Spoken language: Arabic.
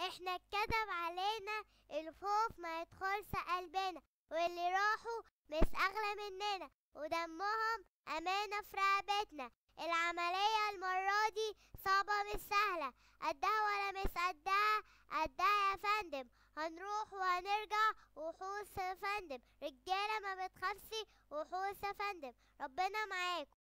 احنا اتكتب علينا الخوف ما يدخلش قلبنا، واللي راحوا مش اغلى مننا ودمهم امانة في رقبتنا. العملية المرة دي صعبة مش سهلة، قدها ولا مش قدها؟ قدها يا فندم، هنروح وهنرجع وحوش يا فندم، رجالة ما بتخافش وحوش يا فندم، ربنا معاكم.